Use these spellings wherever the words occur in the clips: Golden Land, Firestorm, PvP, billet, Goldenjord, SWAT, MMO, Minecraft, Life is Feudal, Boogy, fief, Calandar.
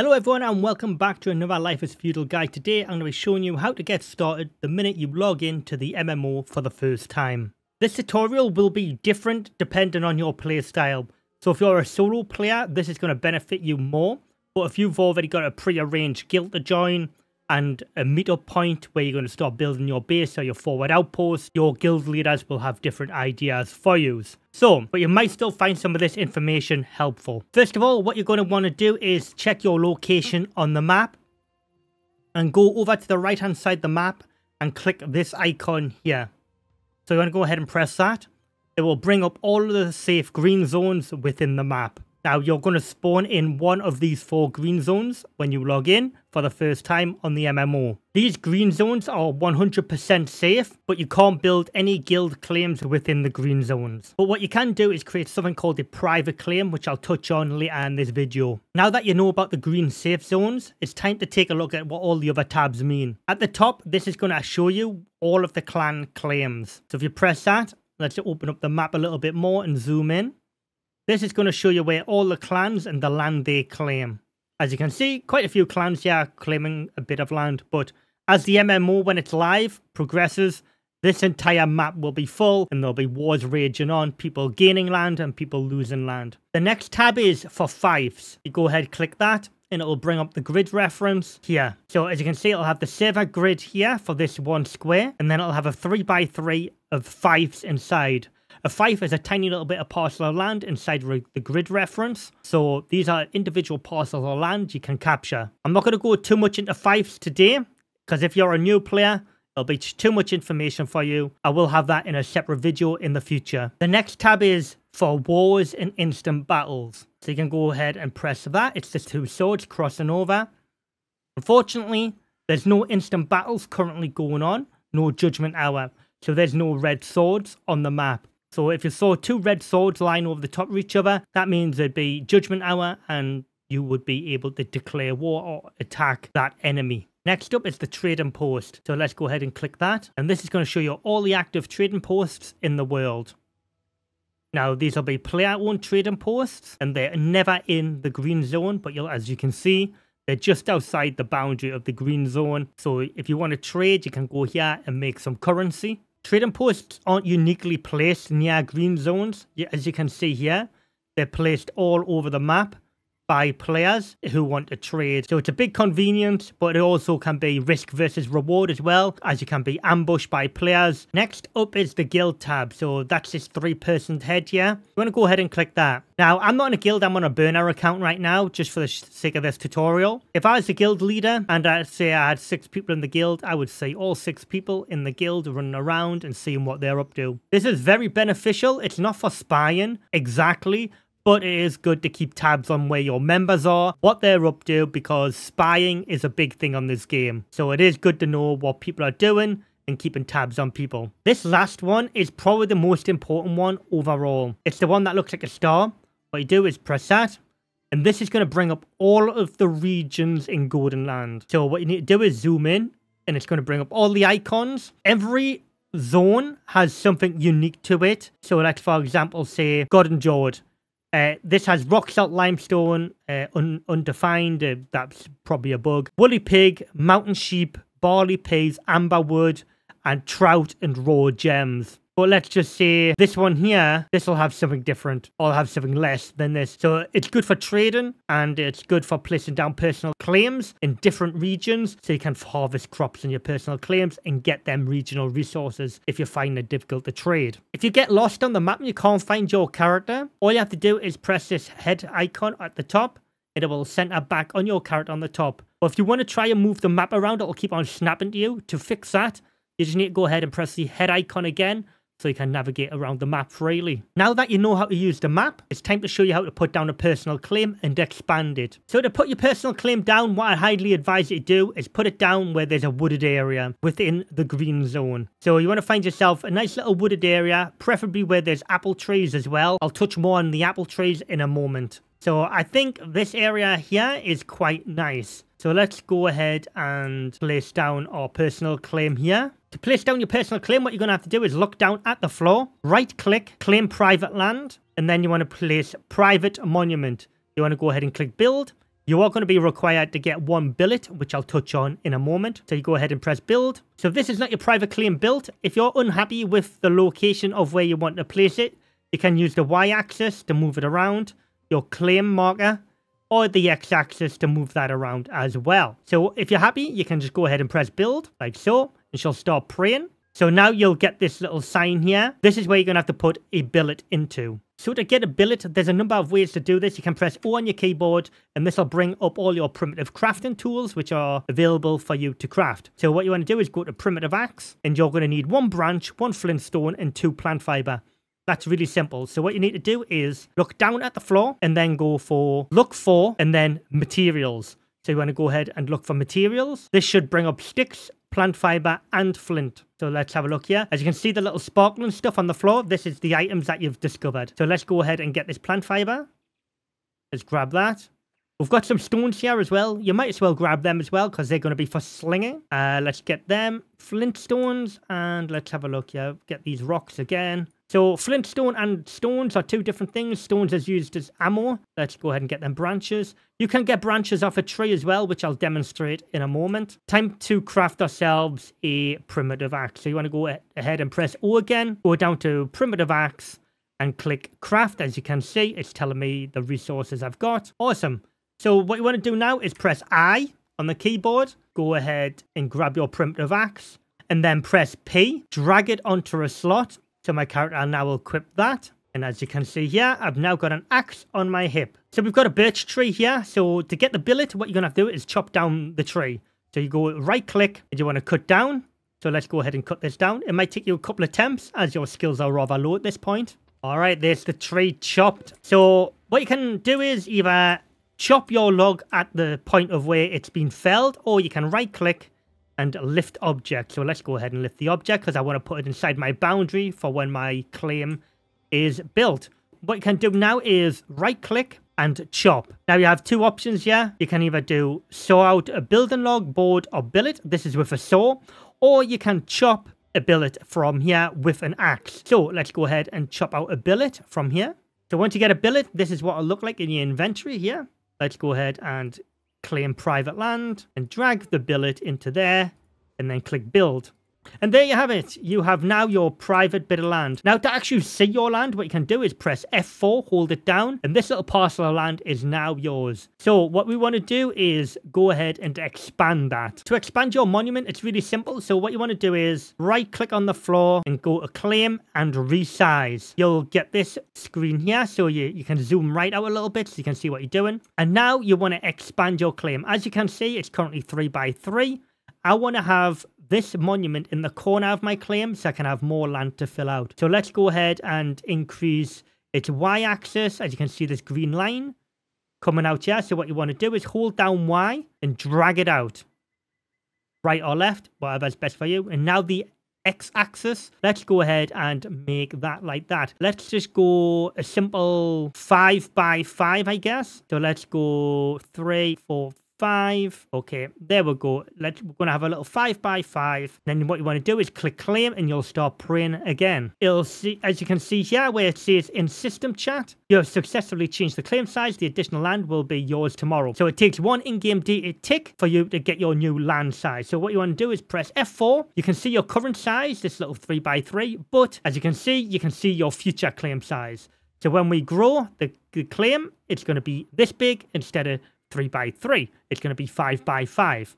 Hello everyone and welcome back to another Life is Feudal guide. Today I'm going to be showing you how to get started the minute you log in to the MMO for the first time. This tutorial will be different depending on your playstyle. So if you're a solo player, this is going to benefit you more. But if you've already got a pre-arranged guild to join and a meetup point where you're going to start building your base or your forward outpost, your guild leaders will have different ideas for you. But you might still find some of this information helpful. First of all, what you're going to want to do is check your location on the map and go over to the right hand side of the map and click this icon here. So you're going to go ahead and press that. It will bring up all of the safe green zones within the map. Now you're going to spawn in one of these four green zones when you log in for the first time on the MMO. These green zones are 100% safe, but you can't build any guild claims within the green zones. But what you can do is create something called a private claim, which I'll touch on later in this video. Now that you know about the green safe zones, it's time to take a look at what all the other tabs mean. At the top, this is going to show you all of the clan claims. So if you press that, let's open up the map a little bit more and zoom in. This is going to show you where all the clans and the land they claim. As you can see, quite a few clans here are claiming a bit of land, but as the MMO, when it's live, progresses, this entire map will be full and there'll be wars raging on, people gaining land and people losing land. The next tab is for fiefs. You go ahead, click that, and it'll bring up the grid reference here. So as you can see, it'll have the server grid here for this one square, and then it'll have a 3x3 of fiefs inside. A fief is a tiny little bit of parcel of land inside the grid reference. So these are individual parcels of land you can capture. I'm not going to go too much into fiefs today, because if you're a new player, it'll be too much information for you. I will have that in a separate video in the future. The next tab is for wars and instant battles. So you can go ahead and press that. It's the two swords crossing over. Unfortunately, there's no instant battles currently going on. No judgment hour. So there's no red swords on the map. So if you saw two red swords lying over the top of each other, that means there'd be judgment hour and you would be able to declare war or attack that enemy. Next up is the trading post. So let's go ahead and click that. And this is going to show you all the active trading posts in the world. Now these will be player-owned trading posts and they're never in the green zone, but as you can see, they're just outside the boundary of the green zone. So if you want to trade, you can go here and make some currency. Trading posts aren't uniquely placed near green zones. As you can see here, they're placed all over the map by players who want to trade. So it's a big convenience, but it also can be risk versus reward as well, as you can be ambushed by players. Next up is the guild tab. So that's this three-person head here. You want to go ahead and click that. Now, I'm not in a guild. I'm on a burner account right now, just for the sake of this tutorial. If I was a guild leader and I'd say I had 6 people in the guild, I would say all 6 people in the guild running around and seeing what they're up to. This is very beneficial. It's not for spying exactly, but it is good to keep tabs on where your members are, what they're up to, because spying is a big thing on this game. So it is good to know what people are doing and keeping tabs on people. This last one is probably the most important one overall. It's the one that looks like a star. What you do is press that, and this is going to bring up all of the regions in Golden Land. So what you need to do is zoom in, and it's going to bring up all the icons. Every zone has something unique to it. So let's, for example, say Goldenjord. This has rock salt limestone, undefined, that's probably a bug, woolly pig, mountain sheep, barley peas, amber wood, and trout and raw gems. But let's just say this one here, this will have something different, or have something less than this. So it's good for trading, and it's good for placing down personal claims in different regions, so you can harvest crops in your personal claims and get them regional resources if you find it difficult to trade. If you get lost on the map and you can't find your character, all you have to do is press this head icon at the top, and it will center back on your character on the top. But if you want to try and move the map around, it will keep on snapping to you. To fix that, you just need to go ahead and press the head icon again, so you can navigate around the map freely. Now that you know how to use the map, it's time to show you how to put down a personal claim and expand it. So to put your personal claim down, what I highly advise you to do is put it down where there's a wooded area within the green zone. So you want to find yourself a nice little wooded area, preferably where there's apple trees as well. I'll touch more on the apple trees in a moment. So I think this area here is quite nice. So let's go ahead and place down our personal claim here. To place down your personal claim, what you're going to have to do is look down at the floor, right click, claim private land, and then you want to place private monument. You want to go ahead and click build. You are going to be required to get one billet, which I'll touch on in a moment. So you go ahead and press build. So this is not your private claim build. If you're unhappy with the location of where you want to place it, you can use the y-axis to move it around, your claim marker, or the x-axis to move that around as well. So if you're happy, you can just go ahead and press build, like so, and she'll start praying. So now you'll get this little sign here. This is where you're going to have to put a billet into. So to get a billet, there's a number of ways to do this. You can press O on your keyboard, and this will bring up all your primitive crafting tools, which are available for you to craft. So what you want to do is go to primitive axe, and you're going to need one branch, one flintstone, and two plant fiber. That's really simple. So what you need to do is look down at the floor and then go for look for and then materials. So you want to go ahead and look for materials. This should bring up sticks, plant fiber and flint. So let's have a look here. As you can see the little sparkling stuff on the floor, this is the items that you've discovered. So let's go ahead and get this plant fiber. Let's grab that. We've got some stones here as well. You might as well grab them as well because they're going to be for slinging. Let's get them. Flintstones, and let's have a look here. Get these rocks again. So flintstone and stones are two different things. Stones is used as ammo. Let's go ahead and get them branches. You can get branches off a tree as well, which I'll demonstrate in a moment. Time to craft ourselves a primitive axe. So you want to go ahead and press O again. Go down to primitive axe and click craft. As you can see, it's telling me the resources I've got. Awesome. So what you want to do now is press I on the keyboard. Go ahead and grab your primitive axe and then press P. Drag it onto a slot. So my character now will equip that. And as you can see here, I've now got an axe on my hip. So we've got a birch tree here. So to get the billet, what you're going to have to do is chop down the tree. So you go right click and you want to cut down. So let's go ahead and cut this down. It might take you a couple of attempts as your skills are rather low at this point. All right, there's the tree chopped. So what you can do is either chop your log at the point of where it's been felled, or you can right click and lift object. So let's go ahead and lift the object because I want to put it inside my boundary for when my claim is built. What you can do now is right click and chop. Now you have two options here. You can either do saw out a building log, board or billet. This is with a saw, or you can chop a billet from here with an axe. So let's go ahead and chop out a billet from here. So once you get a billet, this is what it'll look like in your inventory here. Let's go ahead and claim private land and drag the billet into there and then click build. And there you have it. You have now your private bit of land. Now to actually see your land, what you can do is press F4, hold it down, and this little parcel of land is now yours. So what we want to do is go ahead and expand that. To expand your monument, it's really simple. So what you want to do is right click on the floor and go to claim and resize. You'll get this screen here. So you can zoom right out a little bit so you can see what you're doing. And now you want to expand your claim. As you can see, it's currently 3 by 3. I want to have this monument in the corner of my claim so I can have more land to fill out. So let's go ahead and increase its y-axis. As you can see, this green line coming out here. So what you want to do is hold down Y and drag it out. Right or left, whatever's best for you. And now the x-axis, let's go ahead and make that like that. Let's just go a simple 5 by 5, I guess. So let's go 3, 4, 5. Okay, there we go. We're going to have a little 5 by 5. Then what you want to do is click claim and you'll start praying again. It'll see, as you can see here where it says in system chat, you have successfully changed the claim size. The additional land will be yours tomorrow. So it takes one in-game data tick for you to get your new land size. So what you want to do is press F4. You can see your current size, this little 3 by 3, but as you can see your future claim size. So when we grow the claim, it's going to be this big instead of 3 by 3. It's going to be 5 by 5.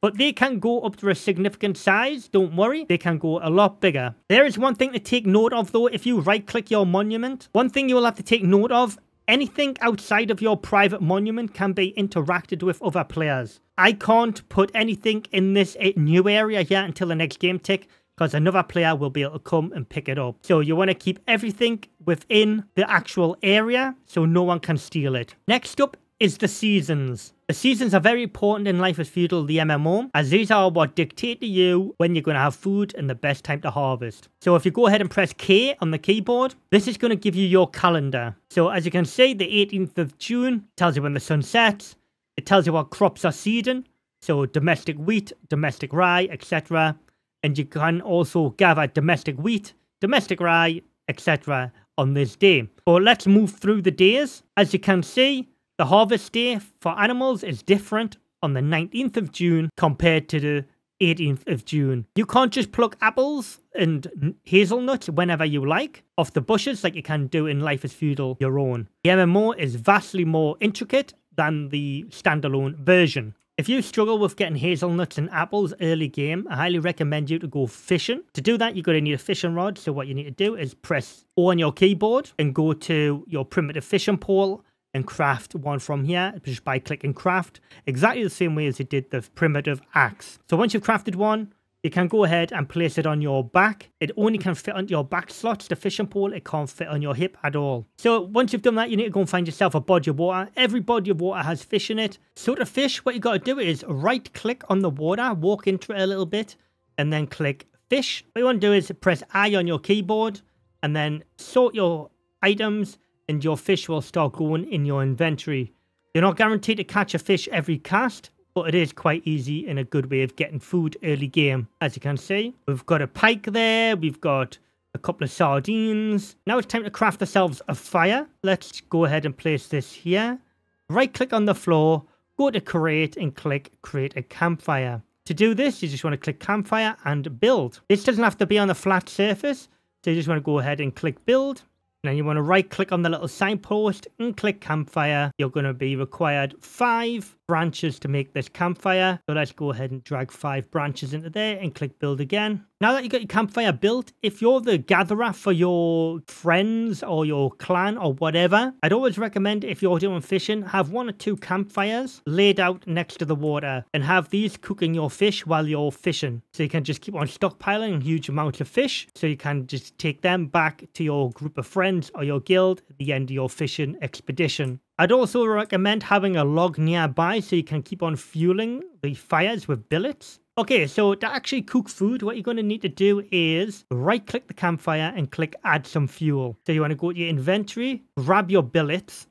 But they can go up to a significant size. Don't worry. They can go a lot bigger. There is one thing to take note of though. If you right click your monument, one thing you will have to take note of, anything outside of your private monument can be interacted with other players. I can't put anything in this new area here until the next game tick, because another player will be able to come and pick it up. So you want to keep everything within the actual area so no one can steal it. Next up is the seasons. The seasons are very important in Life is Feudal, the MMO, as these are what dictate to you when you're going to have food and the best time to harvest. So if you go ahead and press K on the keyboard, this is going to give you your calendar. So as you can see, the 18th of June tells you when the sun sets. It tells you what crops are seeding. So domestic wheat, domestic rye, etc. And you can also gather domestic wheat, domestic rye, etc. on this day. So let's move through the days. As you can see, The harvest day for animals is different on the 19th of June compared to the 18th of June. You can't just pluck apples and hazelnuts whenever you like off the bushes like you can do in Life is Feudal your own. The MMO is vastly more intricate than the standalone version. If you struggle with getting hazelnuts and apples early game, I highly recommend you to go fishing. To do that, you're going to need a fishing rod. So what you need to do is press O on your keyboard and go to your primitive fishing pole and craft one from here just by clicking craft, exactly the same way as you did the primitive axe. So once you've crafted one, you can go ahead and place it on your back. It only can fit on your back slots, the fishing pole. It can't fit on your hip at all. So once you've done that, you need to go and find yourself a body of water. Every body of water has fish in it. So to fish, what you got to do is right click on the water, walk into it a little bit, and then click fish. What you want to do is press I on your keyboard and then sort your items, and your fish will start going in your inventory. You're not guaranteed to catch a fish every cast, but it is quite easy and a good way of getting food early game. As you can see, we've got a pike there. We've got a couple of sardines. Now it's time to craft ourselves a fire. Let's go ahead and place this here. Right click on the floor, go to create and click create a campfire. To do this, you just want to click campfire and build. This doesn't have to be on a flat surface. So you just want to go ahead and click build. Now you want to right click on the little signpost and click campfire. You're going to be required 5 branches to make this campfire. So let's go ahead and drag 5 branches into there and click build again. Now that you've got your campfire built, if you're the gatherer for your friends or your clan or whatever, I'd always recommend if you're doing fishing, have 1 or 2 campfires laid out next to the water and have these cooking your fish while you're fishing. So you can just keep on stockpiling huge amounts of fish. So you can just take them back to your group of friends or your guild at the end of your fishing expedition. I'd also recommend having a log nearby so you can keep on fueling the fires with billets. Okay, so to actually cook food, what you're going to need to do is right-click the campfire and click add some fuel. So you want to go to your inventory, grab your billets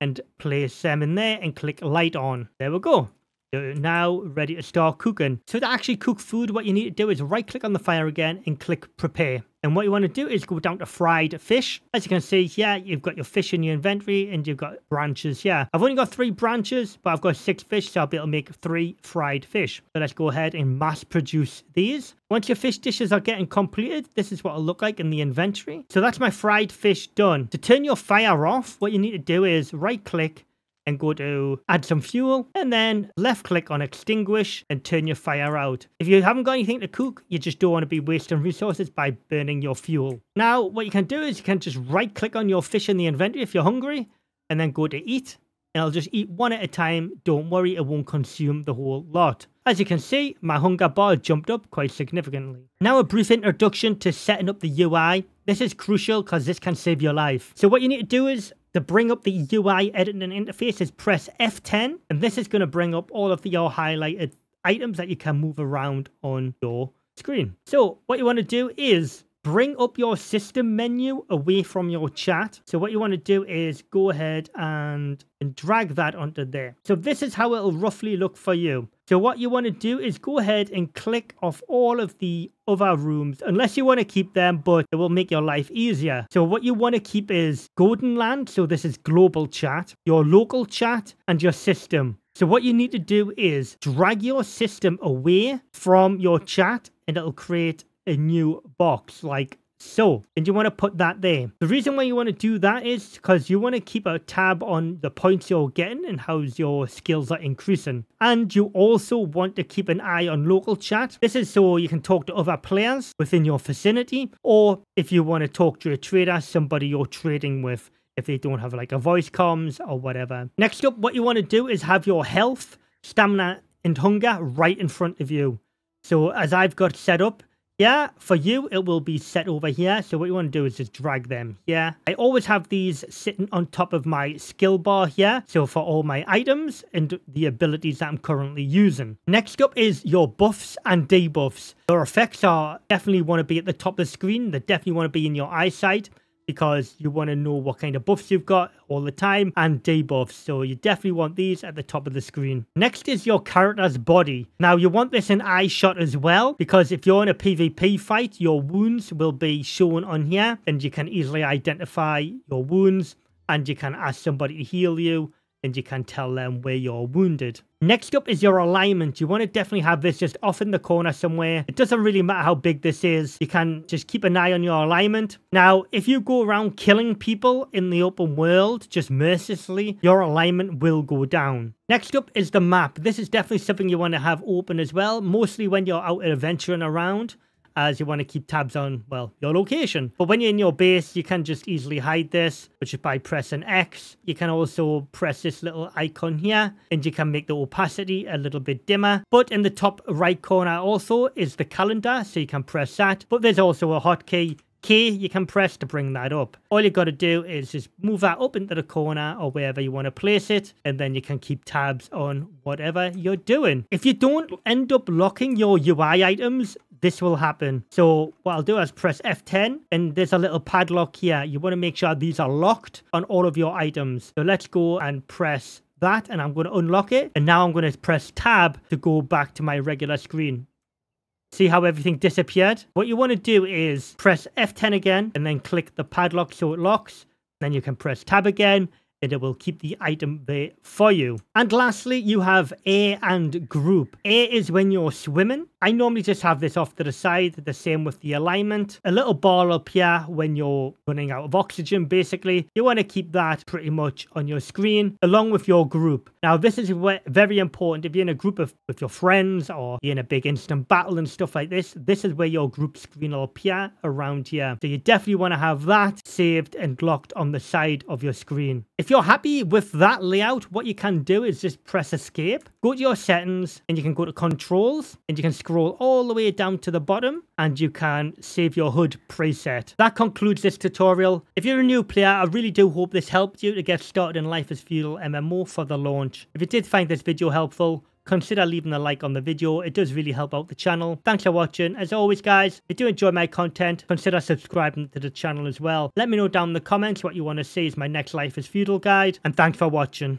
and place them in there and click light on. There we go. You're now ready to start cooking. So to actually cook food, what you need to do is right-click on the fire again and click prepare. And what you want to do is go down to fried fish. As you can see here, you've got your fish in your inventory and you've got branches here. I've only got 3 branches, but I've got 6 fish, so I'll be able to make 3 fried fish. So let's go ahead and mass produce these. Once your fish dishes are getting completed, this is what it'll look like in the inventory. So that's my fried fish done. To turn your fire off, what you need to do is right click and go to add some fuel and then left click on extinguish and turn your fire out. If you haven't got anything to cook, you just don't want to be wasting resources by burning your fuel. Now what you can do is you can just right click on your fish in the inventory if you're hungry and then go to eat, and I'll just eat one at a time. Don't worry, it won't consume the whole lot. As you can see, my hunger bar jumped up quite significantly. Now a brief introduction to setting up the UI. This is crucial because this can save your life. So what you need to do is to bring up the UI editing interface is press F10, and this is going to bring up all of your highlighted items that you can move around on your screen. So what you want to do is bring up your system menu away from your chat. So what you want to do is go ahead and drag that onto there. So this is how it'll roughly look for you. So what you want to do is go ahead and click off all of the other rooms, unless you want to keep them, but it will make your life easier. So what you want to keep is Golden Land. So this is global chat, your local chat and your system. So what you need to do is drag your system away from your chat and it'll create a new box like so, and you want to put that there. The reason why you want to do that is because you want to keep a tab on the points you're getting and how your skills are increasing, and you also want to keep an eye on local chat. This is so you can talk to other players within your vicinity, or if you want to talk to a trader, somebody you're trading with, if they don't have like a voice comms or whatever. Next up, what you want to do is have your health, stamina and hunger right in front of you. So as I've got set up, yeah, for you, it will be set over here. So what you want to do is just drag them here. I always have these sitting on top of my skill bar here. So for all my items and the abilities that I'm currently using. Next up is your buffs and debuffs. Your effects are definitely want to be at the top of the screen. They definitely want to be in your eyesight, because you want to know what kind of buffs you've got all the time, and debuffs. So you definitely want these at the top of the screen. Next is your character's body. Now you want this in eye shot as well, because if you're in a PvP fight, your wounds will be shown on here and you can easily identify your wounds, and you can ask somebody to heal you and you can tell them where you're wounded. Next up is your alignment. You want to definitely have this just off in the corner somewhere. It doesn't really matter how big this is. You can just keep an eye on your alignment. Now, if you go around killing people in the open world, just mercilessly, your alignment will go down. Next up is the map. This is definitely something you want to have open as well, mostly when you're out adventuring around, as you want to keep tabs on, well, your location. But when you're in your base, you can just easily hide this, which is by pressing X. You can also press this little icon here, and you can make the opacity a little bit dimmer. But in the top right corner also is the calendar, so you can press that. But there's also a hotkey K you can press to bring that up. All you got to do is just move that up into the corner or wherever you want to place it, and then you can keep tabs on whatever you're doing. If you don't end up locking your UI items, this will happen. So what I'll do is press F10, and there's a little padlock here. You want to make sure these are locked on all of your items. So let's go and press that, and I'm going to unlock it. And now I'm going to press tab to go back to my regular screen. See how everything disappeared? What you want to do is press F10 again, and then click the padlock so it locks. Then you can press tab again, and it will keep the item there for you. And lastly, you have air and group. Air is when you're swimming. I normally just have this off to the side, the same with the alignment. A little bar up here when you're running out of oxygen, basically. You want to keep that pretty much on your screen, along with your group. Now, this is very important. If you're in a group with your friends, or you're in a big instant battle and stuff like this, this is where your group screen will appear around here. So you definitely want to have that saved and locked on the side of your screen. If you're happy with that layout, what you can do is just press escape, go to your settings, and you can go to controls, and you can scroll all the way down to the bottom, and you can save your HUD preset. That concludes this tutorial. If you're a new player, I really do hope this helped you to get started in Life is Feudal MMO for the launch. If you did find this video helpful, consider leaving a like on the video. It does really help out the channel. Thanks for watching. As always, guys, if you do enjoy my content, consider subscribing to the channel as well. Let me know down in the comments what you want to see as my next Life is Feudal guide, and thanks for watching.